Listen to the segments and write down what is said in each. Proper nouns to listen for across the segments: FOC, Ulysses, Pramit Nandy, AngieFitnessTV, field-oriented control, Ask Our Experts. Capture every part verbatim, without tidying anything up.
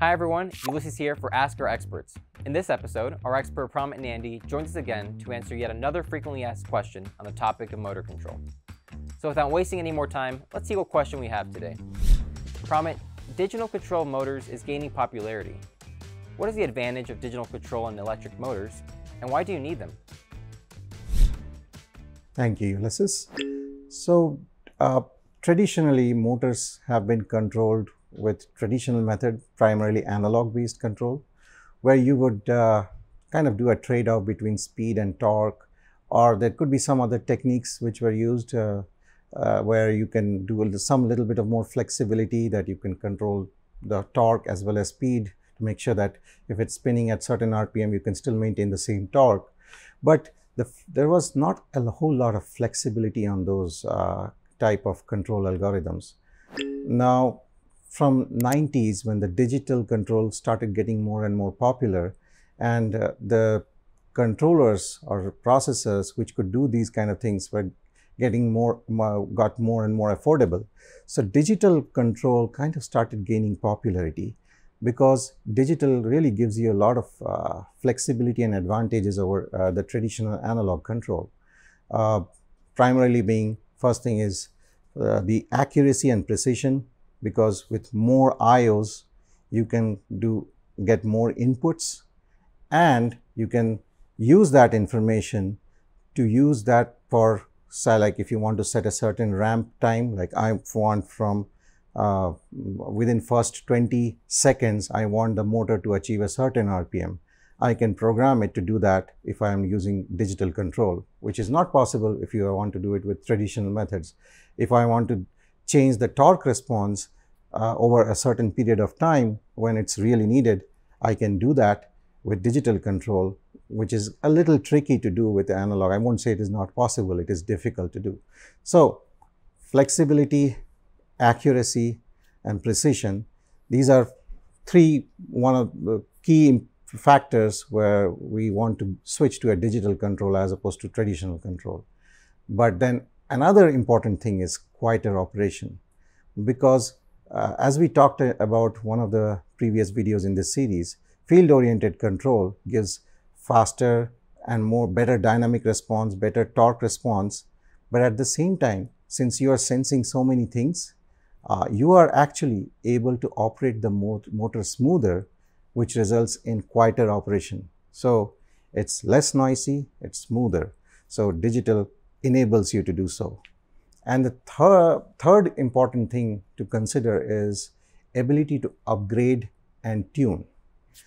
Hi everyone, Ulysses here for Ask Our Experts. In this episode, our expert Pramit Nandy joins us again to answer yet another frequently asked question on the topic of motor control. So without wasting any more time, let's see what question we have today. Pramit, digital control of motors is gaining popularity. What is the advantage of digital control in electric motors, and why do you need them? Thank you, Ulysses. So uh, traditionally, motors have been controlled with traditional method, primarily analog based control, where you would uh, kind of do a trade-off between speed and torque, or there could be some other techniques which were used uh, uh, where you can do some little bit of more flexibility, that you can control the torque as well as speed to make sure that if it's spinning at certain R P M, you can still maintain the same torque. But the, there was not a whole lot of flexibility on those uh, type of control algorithms. Now, from nineties, when the digital control started getting more and more popular, and uh, the controllers or processors which could do these kind of things were getting more, more got more and more affordable. So digital control kind of started gaining popularity, because digital really gives you a lot of uh, flexibility and advantages over uh, the traditional analog control. Uh, primarily being, first thing is uh, the accuracy and precision, because with more I Os, you can do get more inputs, and you can use that information to use that for, say, like if you want to set a certain ramp time, like I want from uh, within first twenty seconds, I want the motor to achieve a certain R P M. I can program it to do that if I am using digital control, which is not possible if you want to do it with traditional methods. If I want to change the torque response uh, over a certain period of time when it's really needed, I can do that with digital control, which is a little tricky to do with the analog. I won't say it is not possible, it is difficult to do. So flexibility, accuracy, and precision, these are three one of the key factors where we want to switch to a digital control as opposed to traditional control. But then another important thing is quieter operation, because uh, as we talked about one of the previous videos in this series, field-oriented control gives faster and more better dynamic response, better torque response. But at the same time, since you are sensing so many things, uh, you are actually able to operate the motor smoother, which results in quieter operation. So it's less noisy, it's smoother. So digital enables you to do so. And the thir third important thing to consider is ability to upgrade and tune.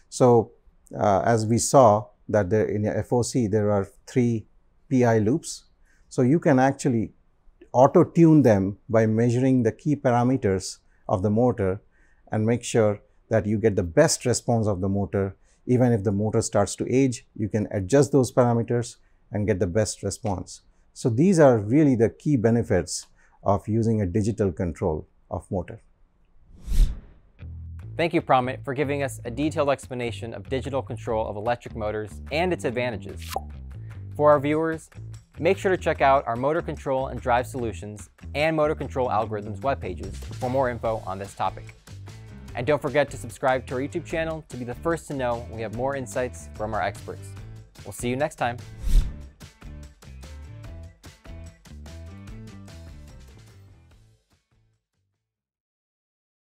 So uh, as we saw that there in the F O C, there are three P I loops. So you can actually auto-tune them by measuring the key parameters of the motor and make sure that you get the best response of the motor. Even if the motor starts to age, you can adjust those parameters and get the best response. So these are really the key benefits of using a digital control of motor. Thank you, Pramit, for giving us a detailed explanation of digital control of electric motors and its advantages. For our viewers, make sure to check out our Motor Control and Drive Solutions and Motor Control Algorithms webpages for more info on this topic. And don't forget to subscribe to our YouTube channel to be the first to know when we have more insights from our experts. We'll see you next time.